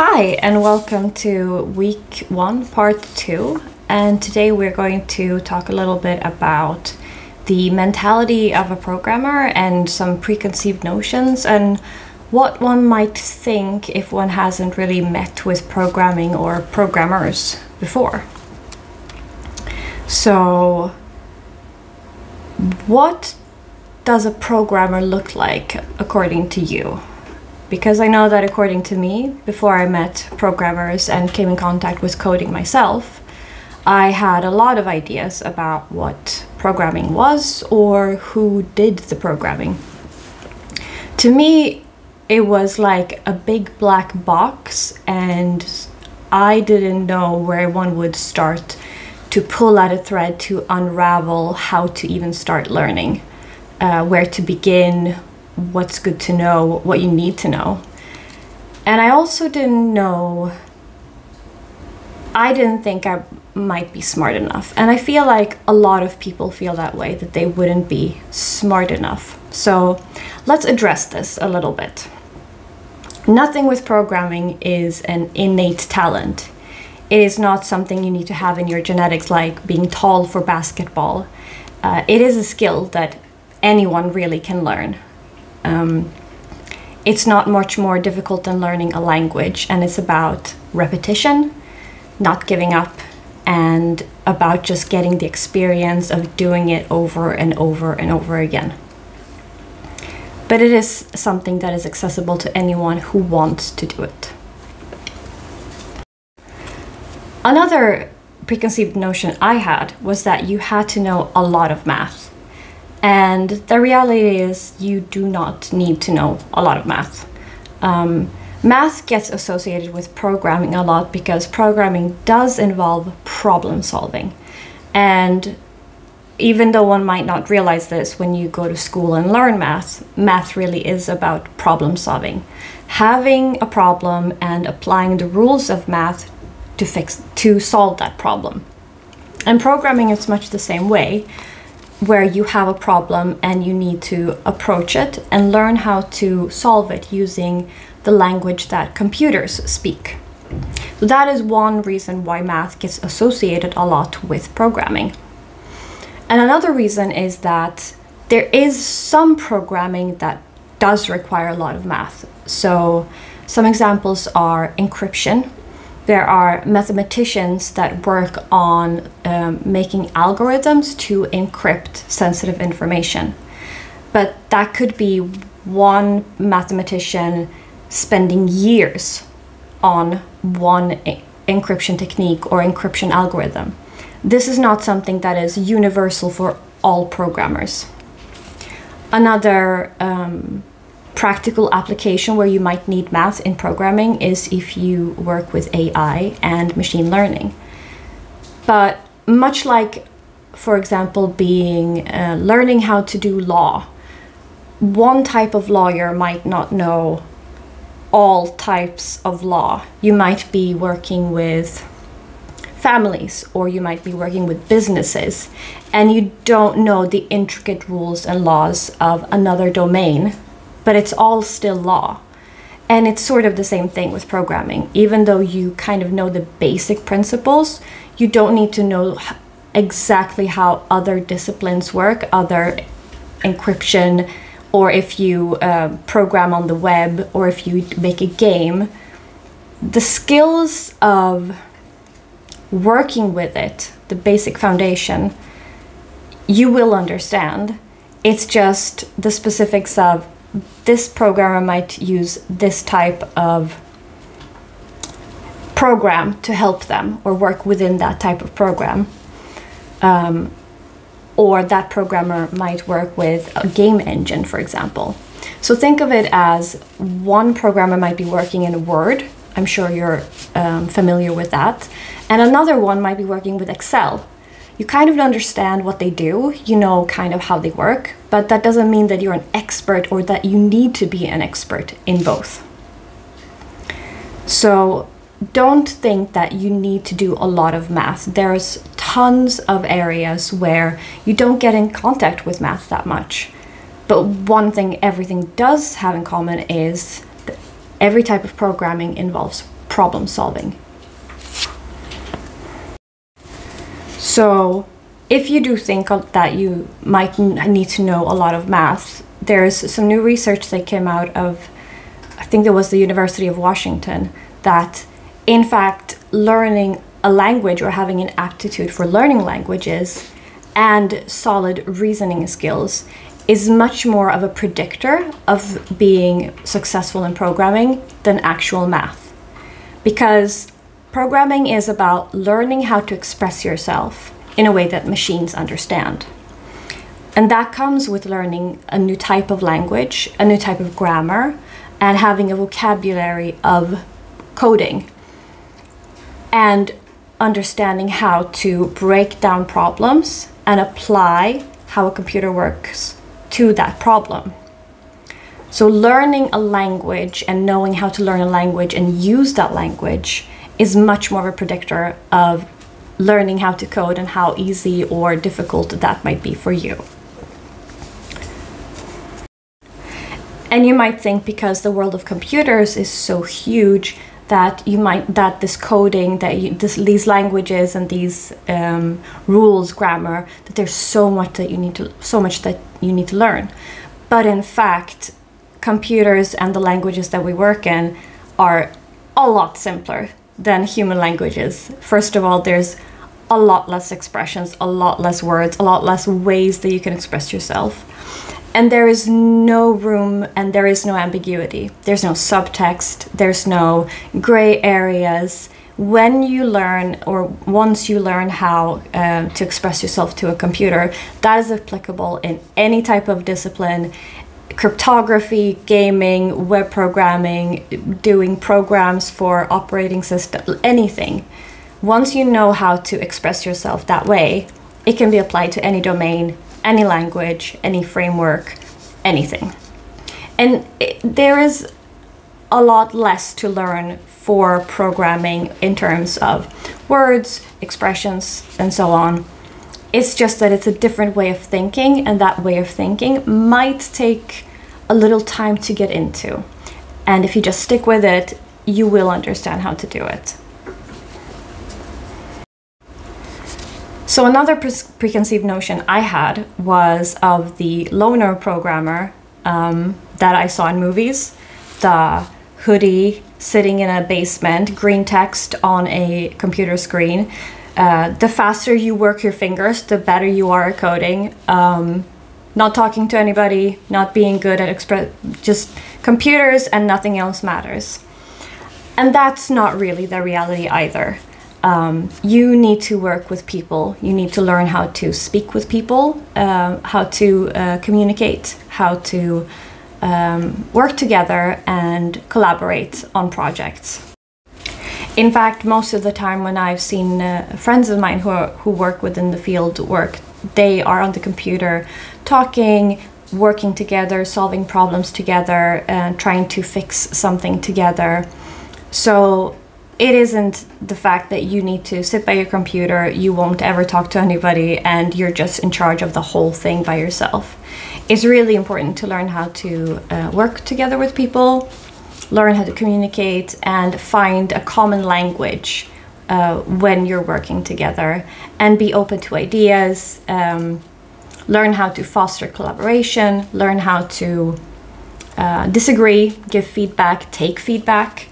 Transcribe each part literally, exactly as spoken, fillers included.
Hi and welcome to week one, part two. And today we're going to talk a little bit about the mentality of a programmer and some preconceived notions and what one might think if one hasn't really met with programming or programmers before. So what does a programmer look like according to you? Because I know that according to me, before I met programmers and came in contact with coding myself, I had a lot of ideas about what programming was or who did the programming. To me, it was like a big black box and I didn't know where one would start to pull at a thread to unravel how to even start learning, uh, where to begin, what's good to know, what you need to know. And I also didn't know, I didn't think I might be smart enough. And I feel like a lot of people feel that way, that they wouldn't be smart enough. So let's address this a little bit. Nothing with programming is an innate talent. It is not something you need to have in your genetics, like being tall for basketball. Uh, it is a skill that anyone really can learn. Um, it's not much more difficult than learning a language, and it's about repetition, not giving up, and about just getting the experience of doing it over and over and over again. But it is something that is accessible to anyone who wants to do it. Another preconceived notion I had was that you had to know a lot of math. And the reality is you do not need to know a lot of math. Um, math gets associated with programming a lot because programming does involve problem solving. And even though one might not realize this when you go to school and learn math, math really is about problem solving. Having a problem and applying the rules of math to fix, to solve that problem. And programming is much the same way, where you have a problem and you need to approach it and learn how to solve it using the language that computers speak. So that is one reason why math gets associated a lot with programming. And another reason is that there is some programming that does require a lot of math. So some examples are encryption. There are mathematicians that work on um, making algorithms to encrypt sensitive information. But that could be one mathematician spending years on one e- encryption technique or encryption algorithm. This is not something that is universal for all programmers. Another um, practical application where you might need math in programming is if you work with A I and machine learning. But much like, for example, being uh, learning how to do law, one type of lawyer might not know all types of law. You might be working with families, or you might be working with businesses, and you don't know the intricate rules and laws of another domain. But it's all still law. And it's sort of the same thing with programming. Even though you kind of know the basic principles, you don't need to know exactly how other disciplines work, other encryption, or if you uh, program on the web, or if you make a game. The skills of working with it, the basic foundation, you will understand. It's just the specifics of this programmer might use this type of program to help them, or work within that type of program. Um, or that programmer might work with a game engine, for example. So think of it as one programmer might be working in Word. I'm sure you're um, familiar with that. And another one might be working with Excel. You kind of understand what they do, you know kind of how they work, but that doesn't mean that you're an expert or that you need to be an expert in both. So don't think that you need to do a lot of math. There's tons of areas where you don't get in contact with math that much. But one thing everything does have in common is that every type of programming involves problem solving. So if you do think of that you might need to know a lot of math, there's some new research that came out of, I think it was the University of Washington, that in fact learning a language or having an aptitude for learning languages and solid reasoning skills is much more of a predictor of being successful in programming than actual math. Because programming is about learning how to express yourself in a way that machines understand. And that comes with learning a new type of language, a new type of grammar, and having a vocabulary of coding, and understanding how to break down problems and apply how a computer works to that problem. So learning a language and knowing how to learn a language and use that language is much more of a predictor of learning how to code and how easy or difficult that might be for you. And you might think, because the world of computers is so huge, that you might that this coding, that you, this, these languages and these um, rules, grammar, that there's so much that you need to so much that you need to learn. But in fact, computers and the languages that we work in are a lot simpler than human languages. First of all, there's a lot less expressions, a lot less words, a lot less ways that you can express yourself. And there is no room and there is no ambiguity. There's no subtext, there's no gray areas. When you learn, or once you learn how uh, to express yourself to a computer, that is applicable in any type of discipline: cryptography, gaming, web programming, doing programs for operating systems, anything. Once you know how to express yourself that way, it can be applied to any domain, any language, any framework, anything. And it, there is a lot less to learn for programming in terms of words, expressions, and so on. It's just that it's a different way of thinking, and that way of thinking might take a little time to get into. And if you just stick with it, you will understand how to do it. So another pre preconceived notion I had was of the loner programmer um, that I saw in movies. The hoodie, sitting in a basement, green text on a computer screen. Uh, the faster you work your fingers, the better you are at coding. Um, not talking to anybody, not being good at express, just computers and nothing else matters. And that's not really the reality either. Um, you need to work with people, you need to learn how to speak with people, uh, how to uh, communicate, how to um, work together and collaborate on projects. In fact, most of the time when I've seen uh, friends of mine who, are, who work within the field work, they are on the computer talking, working together, solving problems together, and uh, trying to fix something together. So it isn't the fact that you need to sit by your computer, you won't ever talk to anybody, and you're just in charge of the whole thing by yourself. It's really important to learn how to uh, work together with people, learn how to communicate, and find a common language uh, when you're working together, and be open to ideas, um, learn how to foster collaboration, learn how to uh, disagree, give feedback, take feedback.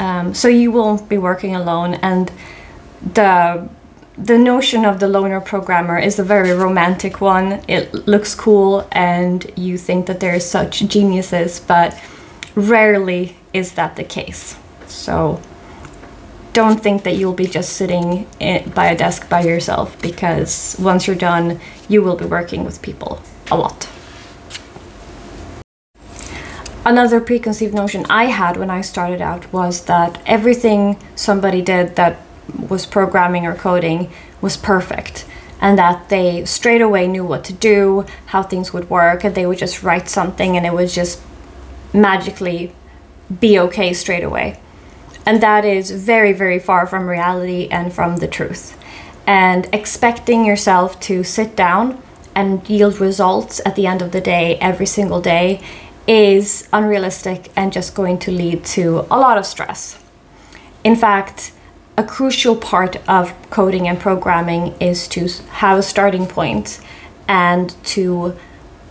Um, so you won't be working alone, and the the notion of the loner programmer is a very romantic one. It looks cool, and you think that there are such geniuses, but rarely is that the case. So don't think that you'll be just sitting in, by a desk by yourself, because once you're done, you will be working with people a lot. Another preconceived notion I had when I started out was that everything somebody did that was programming or coding was perfect, and that they straight away knew what to do, how things would work, and they would just write something and it would just magically be okay straight away. And that is very, very far from reality and from the truth. And expecting yourself to sit down and yield results at the end of the day, every single day, is unrealistic and just going to lead to a lot of stress. In fact, a crucial part of coding and programming is to have a starting point and to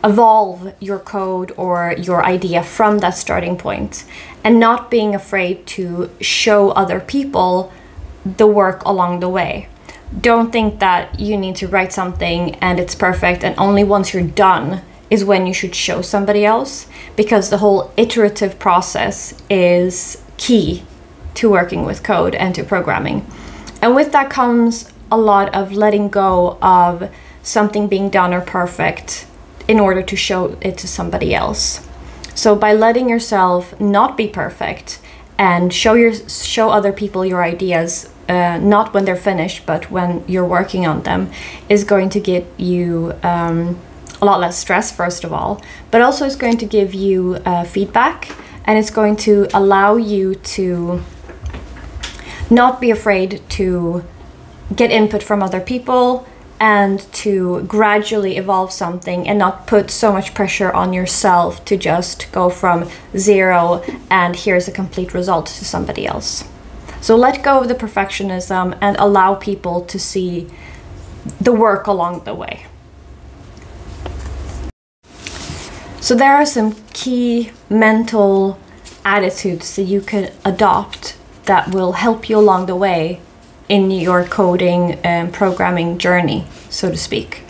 evolve your code or your idea from that starting point, and not being afraid to show other people the work along the way. Don't think that you need to write something and it's perfect, and only once you're done is when you should show somebody else, because the whole iterative process is key to working with code and to programming. And with that comes a lot of letting go of something being done or perfect in order to show it to somebody else. So by letting yourself not be perfect and show your show other people your ideas, uh, not when they're finished, but when you're working on them, is going to give you um, a lot less stress, first of all, but also it's going to give you uh, feedback, and it's going to allow you to not be afraid to get input from other people and to gradually evolve something and not put so much pressure on yourself to just go from zero and here's a complete result to somebody else. So let go of the perfectionism and allow people to see the work along the way. So there are some key mental attitudes that you can adopt that will help you along the way in your coding and programming journey, so to speak.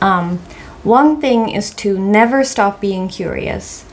Um, one thing is to never stop being curious.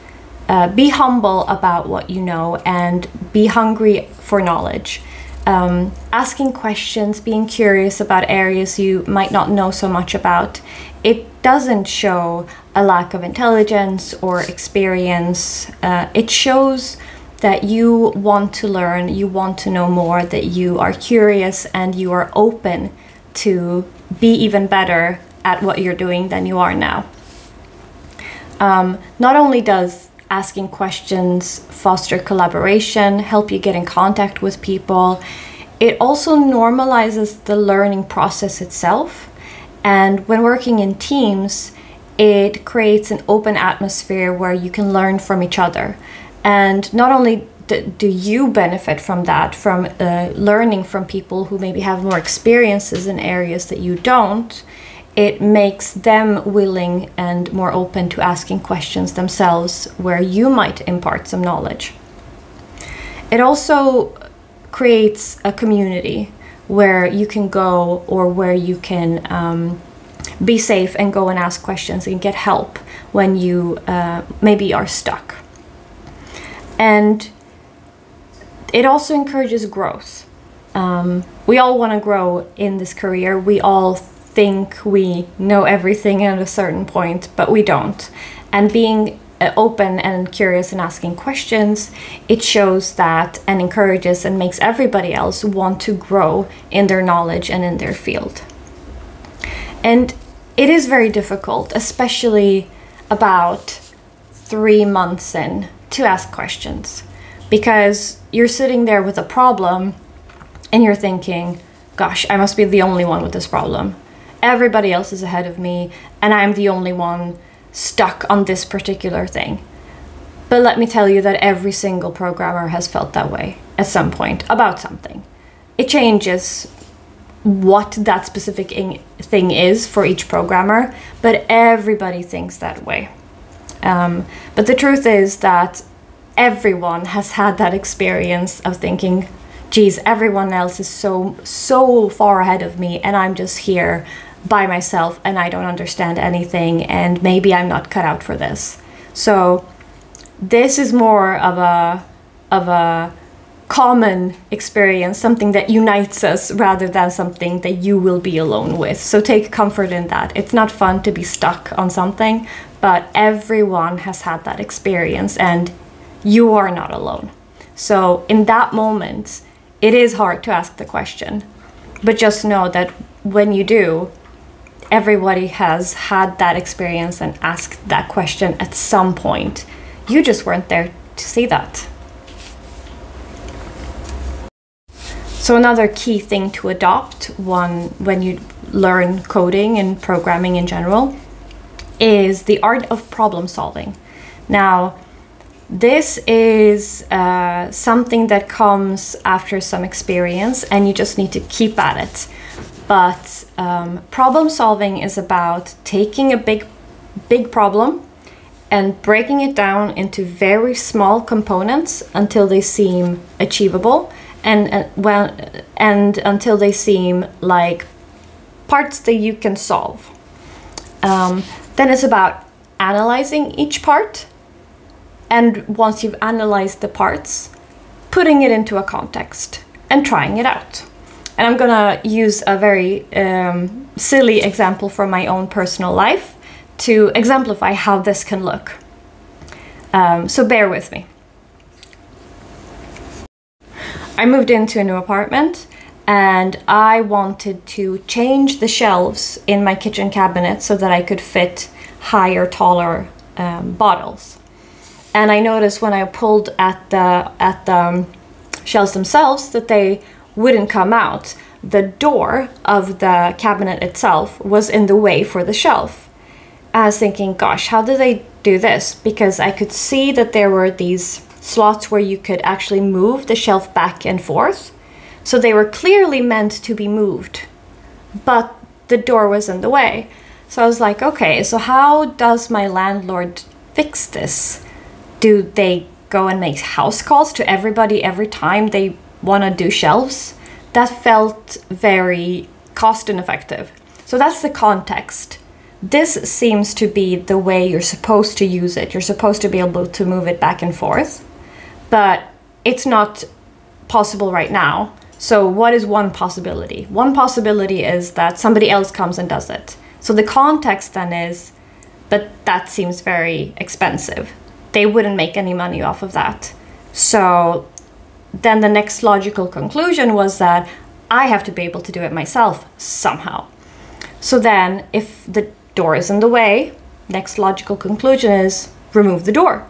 Uh, be humble about what you know and be hungry for knowledge. Um, asking questions, being curious about areas you might not know so much about, it doesn't show a lack of intelligence or experience. Uh, it shows that you want to learn, you want to know more, that you are curious and you are open to be even better at what you're doing than you are now. Um, not only does asking questions foster collaboration, help you get in contact with people, it also normalizes the learning process itself. And when working in teams, it creates an open atmosphere where you can learn from each other. And not only do you benefit from that, from uh, learning from people who maybe have more experiences in areas that you don't, it makes them willing and more open to asking questions themselves where you might impart some knowledge. It also creates a community where you can go, or where you can um, be safe and go and ask questions and get help when you uh, maybe are stuck. And it also encourages growth. Um, we all want to grow in this career. We all think we know everything at a certain point, but we don't. And being open and curious and asking questions, it shows that and encourages and makes everybody else want to grow in their knowledge and in their field. And it is very difficult, especially about three months in, to ask questions, because you're sitting there with a problem and you're thinking, gosh, I must be the only one with this problem. Everybody else is ahead of me and I'm the only one stuck on this particular thing. But let me tell you that every single programmer has felt that way at some point about something. It changes what that specific thing is for each programmer, but everybody thinks that way. Um, but the truth is that everyone has had that experience of thinking, geez, everyone else is so, so far ahead of me and I'm just here by myself and I don't understand anything and maybe I'm not cut out for this. So this is more of a, of a common experience, something that unites us rather than something that you will be alone with. So take comfort in that. It's not fun to be stuck on something, but everyone has had that experience and you are not alone. So in that moment, it is hard to ask the question, but just know that when you do, everybody has had that experience and asked that question at some point. You just weren't there to see that. So another key thing to adopt one when you learn coding and programming in general is the art of problem solving. Now, This is uh, something that comes after some experience, and you just need to keep at it. But um, problem solving is about taking a big, big problem and breaking it down into very small components until they seem achievable, and uh, well, and until they seem like parts that you can solve. Um, then it's about analyzing each part. And once you've analyzed the parts, putting it into a context and trying it out. And I'm gonna use a very um, silly example from my own personal life to exemplify how this can look. Um, so bear with me. I moved into a new apartment and I wanted to change the shelves in my kitchen cabinet so that I could fit higher, taller um, bottles. And I noticed when I pulled at the, at the shelves themselves that they wouldn't come out. The door of the cabinet itself was in the way for the shelf. I was thinking, gosh, how did they do this? Because I could see that there were these slots where you could actually move the shelf back and forth. So they were clearly meant to be moved, but the door was in the way. So I was like, okay, so how does my landlord fix this? Do they go and make house calls to everybody every time they want to do shelves? That felt very cost ineffective. So that's the context. This seems to be the way you're supposed to use it. You're supposed to be able to move it back and forth, but it's not possible right now. So what is one possibility? One possibility is that somebody else comes and does it. So the context then is, but that seems very expensive. They wouldn't make any money off of that. So then the next logical conclusion was that I have to be able to do it myself somehow. So then if the door is in the way, next logical conclusion is remove the door.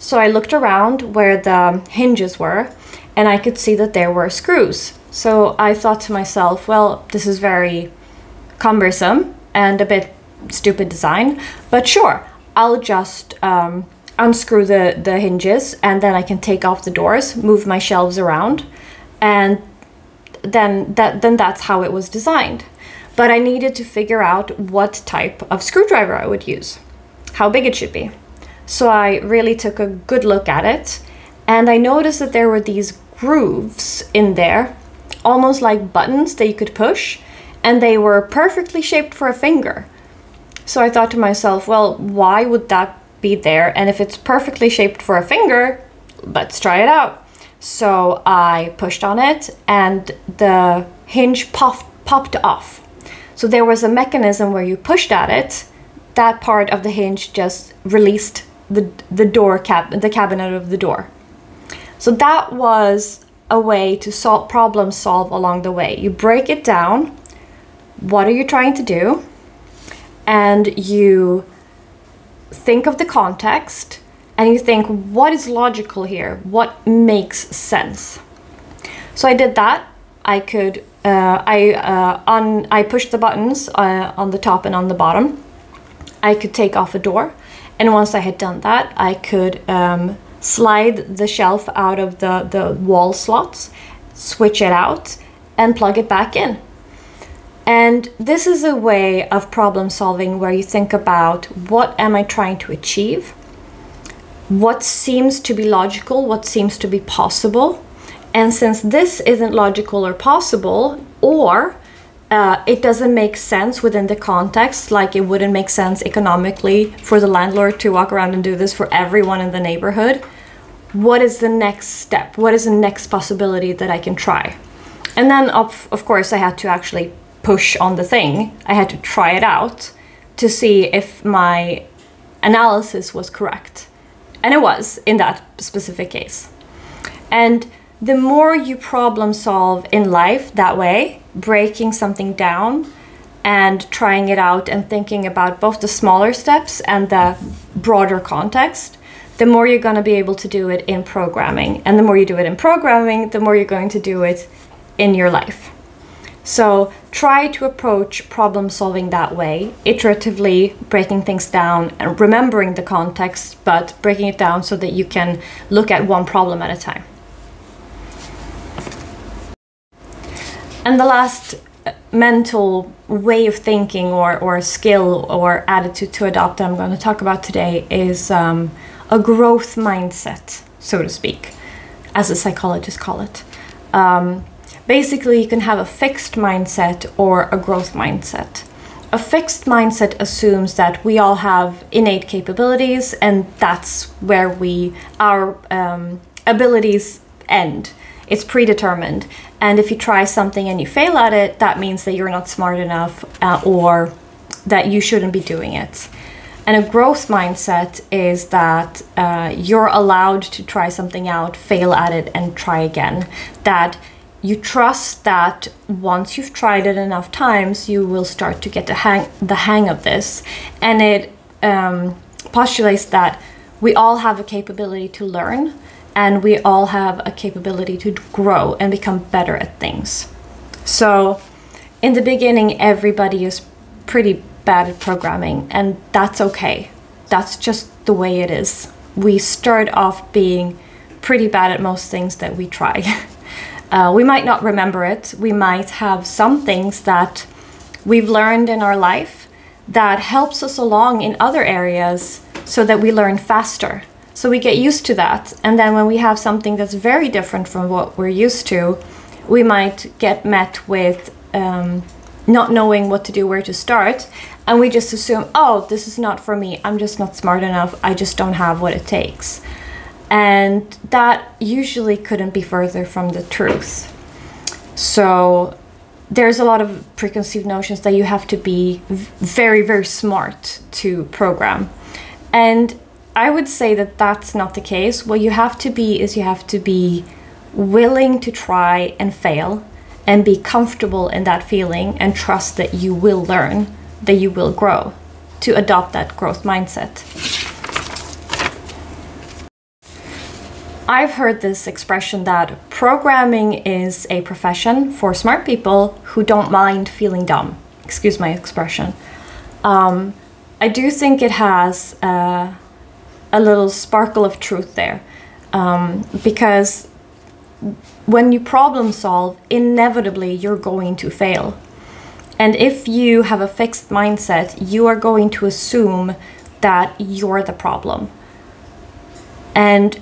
So I looked around where the hinges were and I could see that there were screws. So I thought to myself, well, this is very cumbersome and a bit stupid design, but sure, I'll just um, unscrew the, the hinges and then I can take off the doors, move my shelves around, and then, that, then that's how it was designed. But I needed to figure out what type of screwdriver I would use, how big it should be. So I really took a good look at it and I noticed that there were these grooves in there, almost like buttons that you could push, and they were perfectly shaped for a finger. So I thought to myself, well, why would that be there? And if it's perfectly shaped for a finger, let's try it out. So I pushed on it and the hinge puffed, popped off. So there was a mechanism where you pushed at it, that part of the hinge just released the, the, door cab the cabinet of the door. So that was a way to solve problem solve along the way. You break it down. What are you trying to do? And you think of the context and you think, what is logical here? What makes sense? So I did that. I could, uh, I, uh, on, I pushed the buttons uh, on the top and on the bottom. I could take off a door. And once I had done that, I could um, slide the shelf out of the, the wall slots, switch it out and plug it back in. And this is a way of problem solving where you think about, what am I trying to achieve? What seems to be logical? What seems to be possible? And since this isn't logical or possible, or uh, it doesn't make sense within the context, like it wouldn't make sense economically for the landlord to walk around and do this for everyone in the neighborhood, what is the next step? What is the next possibility that I can try? And then of, of course I had to actually push on the thing. I had to try it out to see if my analysis was correct. And it was in that specific case. And the more you problem solve in life that way, breaking something down and trying it out and thinking about both the smaller steps and the broader context, the more you're going to be able to do it in programming. And the more you do it in programming, the more you're going to do it in your life. So try to approach problem solving that way, iteratively breaking things down and remembering the context, but breaking it down so that you can look at one problem at a time. And the last mental way of thinking or, or skill or attitude to adopt that I'm going to talk about today is um, a growth mindset, so to speak, as the psychologists call it. Um, Basically, you can have a fixed mindset or a growth mindset. A fixed mindset assumes that we all have innate capabilities and that's where we, our um, abilities end. It's predetermined. And if you try something and you fail at it, that means that you're not smart enough uh, or that you shouldn't be doing it. And a growth mindset is that uh, you're allowed to try something out, fail at it, and try again. That you trust that once you've tried it enough times, you will start to get the hang, the hang of this. And it um, postulates that we all have a capability to learn and we all have a capability to grow and become better at things. So in the beginning, everybody is pretty bad at programming and that's okay. That's just the way it is. We start off being pretty bad at most things that we try. Uh, we might not remember it. We might have some things that we've learned in our life that helps us along in other areas so that we learn faster. So we get used to that. And then when we have something that's very different from what we're used to, we might get met with um, not knowing what to do, where to start. And we just assume, oh, this is not for me. I'm just not smart enough. I just don't have what it takes. And that usually couldn't be further from the truth. So there's a lot of preconceived notions that you have to be very, very smart to program. And I would say that that's not the case. What you have to be is you have to be willing to try and fail and be comfortable in that feeling and trust that you will learn, that you will grow, to adopt that growth mindset. I've heard this expression that programming is a profession for smart people who don't mind feeling dumb. Excuse my expression. Um, I do think it has uh, a little sparkle of truth there, um, because when you problem solve, inevitably you're going to fail. And if you have a fixed mindset, you are going to assume that you're the problem. And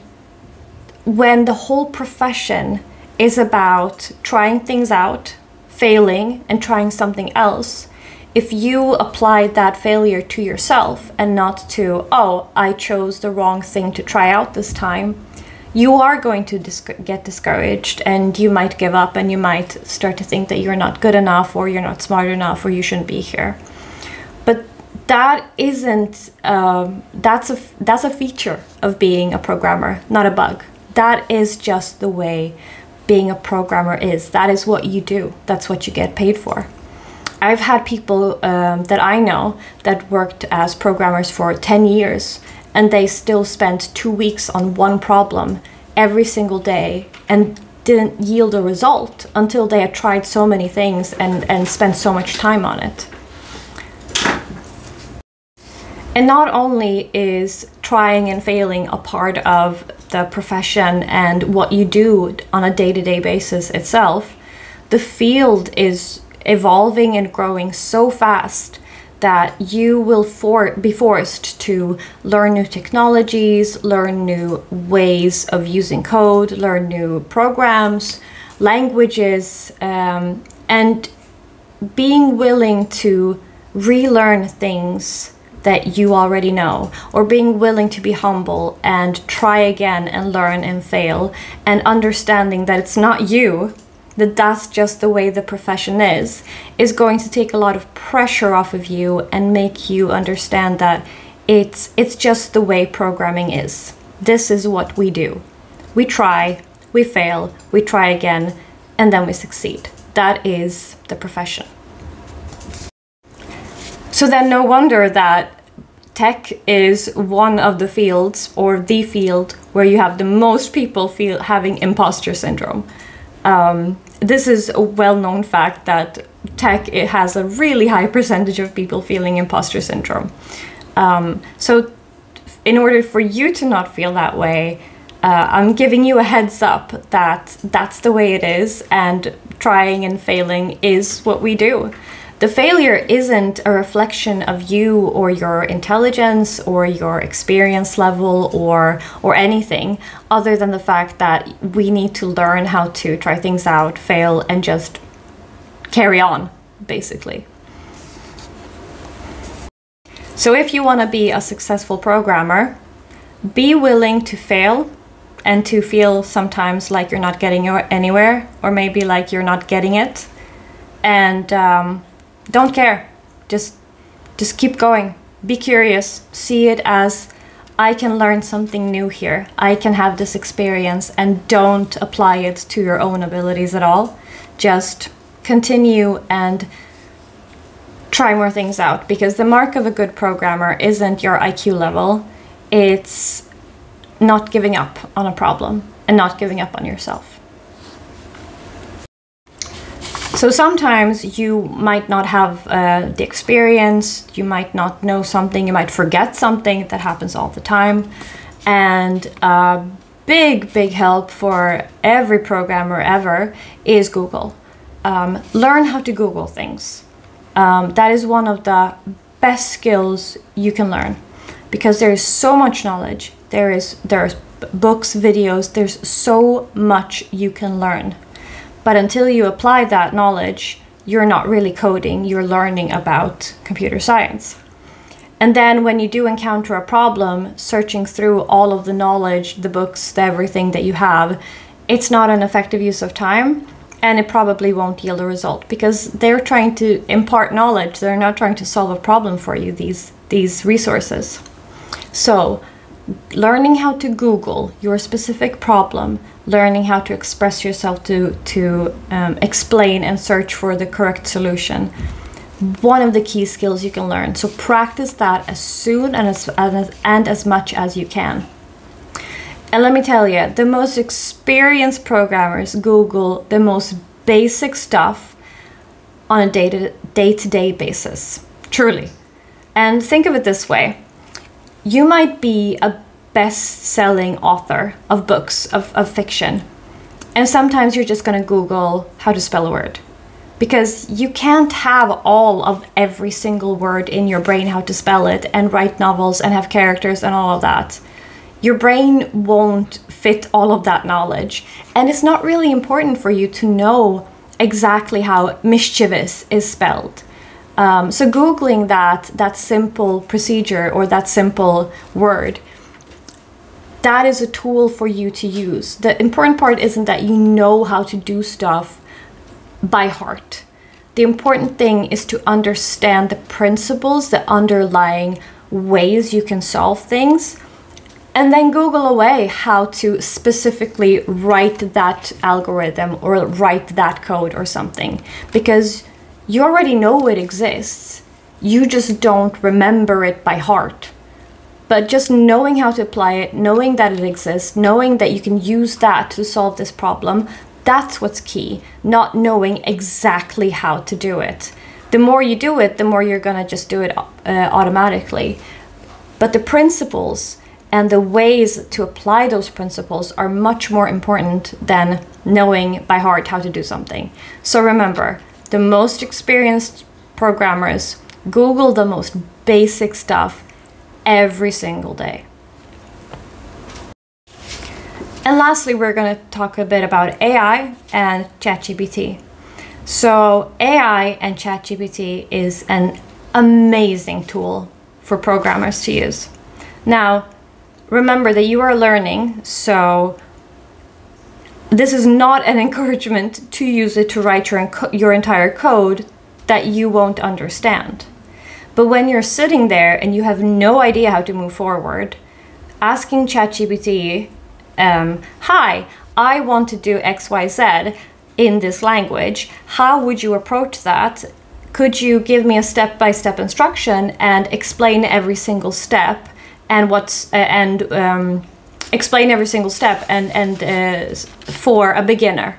when the whole profession is about trying things out, failing, and trying something else, if you apply that failure to yourself and not to, oh, I chose the wrong thing to try out this time, you are going to dis- get discouraged and you might give up and you might start to think that you're not good enough or you're not smart enough or you shouldn't be here. But that isn't, um, that's a, that's a feature of being a programmer, not a bug. That is just the way being a programmer is. That is what you do. That's what you get paid for. I've had people um, that I know that worked as programmers for ten years and they still spent two weeks on one problem every single day and didn't yield a result until they had tried so many things and, and spent so much time on it. And not only is trying and failing a part of the profession and what you do on a day-to-day basis itself, the field is evolving and growing so fast that you will for be forced to learn new technologies, learn new ways of using code, learn new programs, languages, um, and being willing to relearn things that you already know, or being willing to be humble and try again and learn and fail, and understanding that it's not you, that that's just the way the profession is, is going to take a lot of pressure off of you and make you understand that it's, it's just the way programming is. This is what we do. We try, we fail, we try again, and then we succeed. That is the profession. So then no wonder that tech is one of the fields, or the field, where you have the most people feel having imposter syndrome. Um, this is a well-known fact that tech, it has a really high percentage of people feeling imposter syndrome. Um, so in order for you to not feel that way, uh, I'm giving you a heads up that that's the way it is, and trying and failing is what we do. The failure isn't a reflection of you or your intelligence or your experience level or or anything other than the fact that we need to learn how to try things out, fail, and just carry on, basically. So if you want to be a successful programmer, be willing to fail and to feel sometimes like you're not getting anywhere, or maybe like you're not getting it, and um, don't care. Just just keep going. Be curious. See it as, I can learn something new here. I can have this experience, and don't apply it to your own abilities at all. Just continue and try more things out, because the mark of a good programmer isn't your I Q level. It's not giving up on a problem and not giving up on yourself. So sometimes you might not have uh, the experience, you might not know something, you might forget something. That happens all the time. And a big, big help for every programmer ever is Google. Um, learn how to Google things. Um, that is one of the best skills you can learn, because there is so much knowledge. There is there's books, videos, there's so much you can learn. But until you apply that knowledge, you're not really coding, you're learning about computer science. And then when you do encounter a problem, searching through all of the knowledge, the books, the everything that you have, it's not an effective use of time, and it probably won't yield a result, because they're trying to impart knowledge, they're not trying to solve a problem for you, these, these resources. So learning how to Google your specific problem, learning how to express yourself, to, to um, explain and search for the correct solution, one of the key skills you can learn. So practice that as soon and as, as, and as much as you can. And let me tell you, the most experienced programmers Google the most basic stuff on a day-to-day basis, truly. And think of it this way. You might be a best-selling author of books, of, of fiction, and sometimes you're just going to Google how to spell a word, because you can't have all of every single word in your brain, how to spell it, and write novels and have characters and all of that. Your brain won't fit all of that knowledge, and it's not really important for you to know exactly how mischievous is spelled. Um, so Googling that, that simple procedure or that simple word, that is a tool for you to use. The important part isn't that you know how to do stuff by heart. The important thing is to understand the principles, the underlying ways you can solve things, and then Google away how to specifically write that algorithm or write that code or something, because you already know it exists, you just don't remember it by heart. But just knowing how to apply it, knowing that it exists, knowing that you can use that to solve this problem, that's what's key, not knowing exactly how to do it. The more you do it, the more you're gonna just do it uh, automatically. But the principles and the ways to apply those principles are much more important than knowing by heart how to do something. So remember, the most experienced programmers Google the most basic stuff every single day. And lastly, we're going to talk a bit about A I and ChatGPT. So A I and ChatGPT is an amazing tool for programmers to use. Now, remember that you are learning, so this is not an encouragement to use it to write your, your entire code that you won't understand. But when you're sitting there and you have no idea how to move forward, asking ChatGPT, um, hi, I want to do X Y Z in this language. How would you approach that? Could you give me a step-by-step instruction and explain every single step and what's, uh, and, um, explain every single step and, and uh, for a beginner.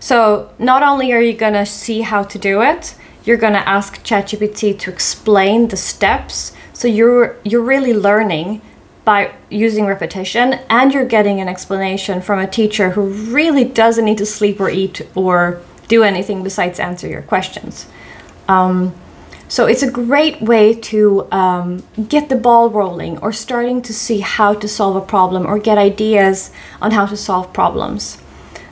So not only are you gonna see how to do it, you're gonna ask ChatGPT to explain the steps. So you're, you're really learning by using repetition, and you're getting an explanation from a teacher who really doesn't need to sleep or eat or do anything besides answer your questions. Um, so it's a great way to um, get the ball rolling, or starting to see how to solve a problem, or get ideas on how to solve problems.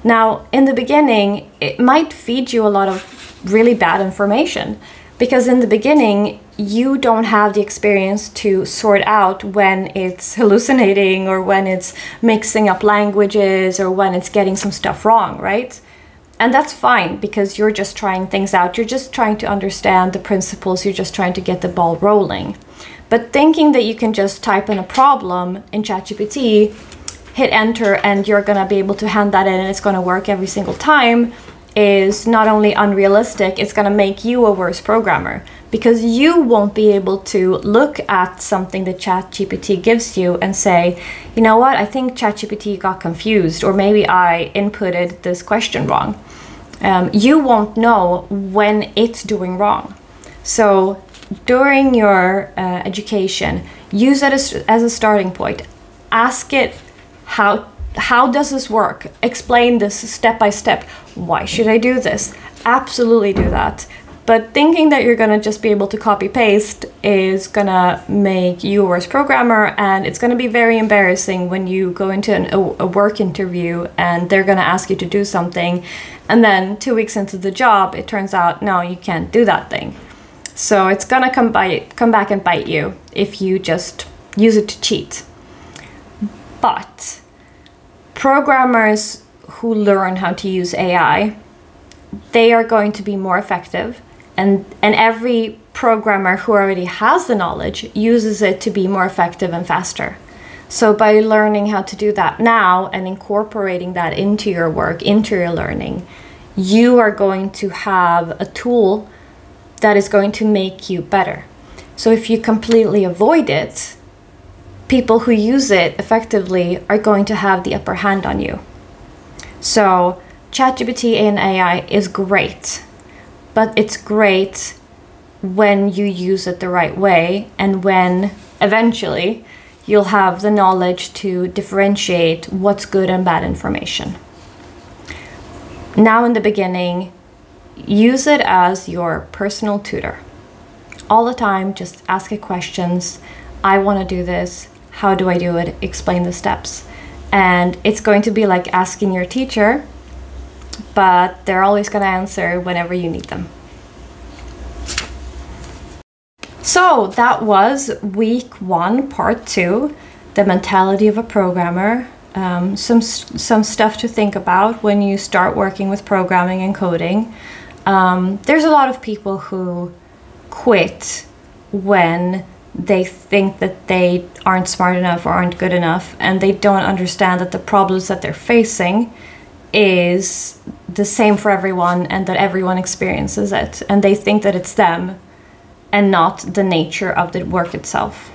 Now, in the beginning, it might feed you a lot of really bad information, because in the beginning, you don't have the experience to sort out when it's hallucinating, or when it's mixing up languages, or when it's getting some stuff wrong, right? And that's fine, because you're just trying things out. You're just trying to understand the principles. You're just trying to get the ball rolling. But thinking that you can just type in a problem in ChatGPT, hit enter, and you're gonna be able to hand that in and it's gonna work every single time, is not only unrealistic, it's gonna make you a worse programmer, because you won't be able to look at something that ChatGPT gives you and say, you know what, I think ChatGPT got confused, or maybe I inputted this question wrong. Um, you won't know when it's doing wrong. So during your uh, education, use it as, as a starting point. Ask it, how How does this work? Explain this step by step. Why should I do this? Absolutely do that. But thinking that you're gonna just be able to copy paste is gonna make you a worse programmer, and it's gonna be very embarrassing when you go into an, a, a work interview and they're gonna ask you to do something, and then two weeks into the job, it turns out, no, you can't do that thing. So it's gonna come, by, come back and bite you if you just use it to cheat. But programmers who learn how to use A I, they are going to be more effective, and, and every programmer who already has the knowledge uses it to be more effective and faster. So by learning how to do that now and incorporating that into your work, into your learning, you are going to have a tool that is going to make you better. So if you completely avoid it, people who use it effectively are going to have the upper hand on you. So ChatGPT and A I is great, but it's great when you use it the right way, and when eventually you'll have the knowledge to differentiate what's good and bad information. Now in the beginning, use it as your personal tutor. All the time, just ask it questions. I want to do this. How do I do it? Explain the steps. And it's going to be like asking your teacher, but they're always going to answer whenever you need them. So that was week one, part two, the mentality of a programmer. Um, some, some stuff to think about when you start working with programming and coding. Um, there's a lot of people who quit when they think that they aren't smart enough or aren't good enough, and they don't understand that the problems that they're facing is the same for everyone, and that everyone experiences it, and they think that it's them and not the nature of the work itself.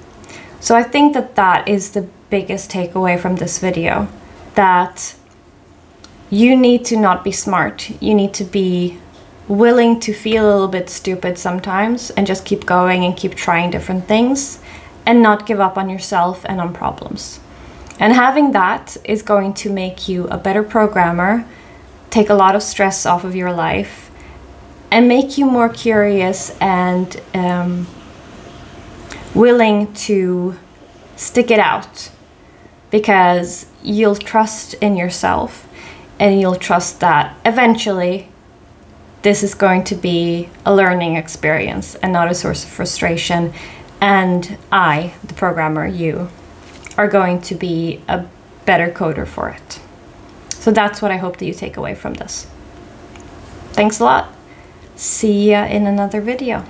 So I think that that is the biggest takeaway from this video, that you need to not be smart. You need to be willing to feel a little bit stupid sometimes, and just keep going and keep trying different things, and not give up on yourself and on problems. And having that is going to make you a better programmer, take a lot of stress off of your life, and make you more curious and um, willing to stick it out, because you'll trust in yourself, and you'll trust that eventually this is going to be a learning experience and not a source of frustration. And I, the programmer, you, are going to be a better coder for it. So that's what I hope that you take away from this. Thanks a lot. See ya in another video.